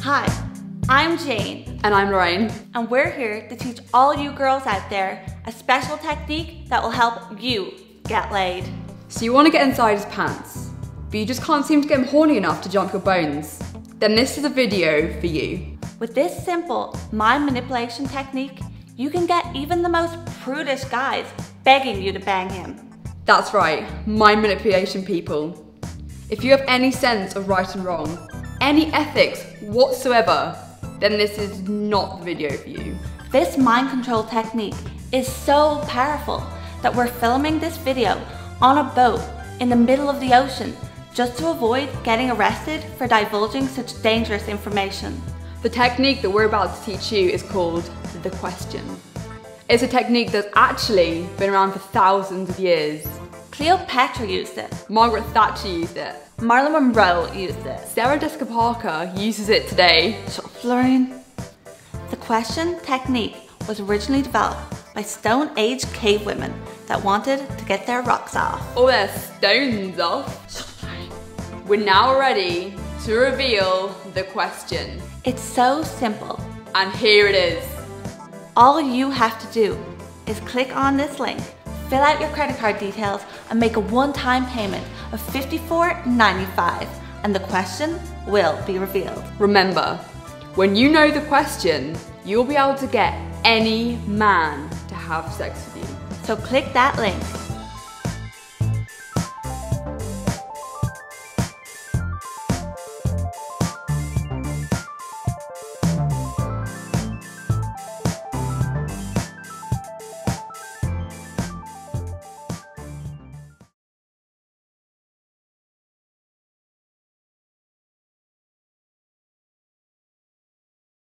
Hi, I'm Jane. And I'm Lorraine. And we're here to teach all you girls out there a special technique that will help you get laid. So you want to get inside his pants, but you just can't seem to get him horny enough to jump your bones. Then this is a video for you. With this simple mind manipulation technique, you can get even the most prudish guys begging you to bang him. That's right, mind manipulation people. If you have any sense of right and wrong, any ethics whatsoever, then this is not the video for you. This mind control technique is so powerful that we're filming this video on a boat in the middle of the ocean just to avoid getting arrested for divulging such dangerous information. The technique that we're about to teach you is called the question. It's a technique that's actually been around for thousands of years. Cleopatra used it. Margaret Thatcher used it. Marilyn Monroe used it. Sarah Jessica Parker uses it today. Shut up, Lorraine. The question technique was originally developed by Stone Age cave women that wanted to get their rocks off. Or their stones off. We're now ready to reveal the question. It's so simple. And here it is. All you have to do is click on this link, fill out your credit card details, and make a one-time payment of $54.95, and the question will be revealed. Remember, when you know the question, you'll be able to get any man to have sex with you. So click that link.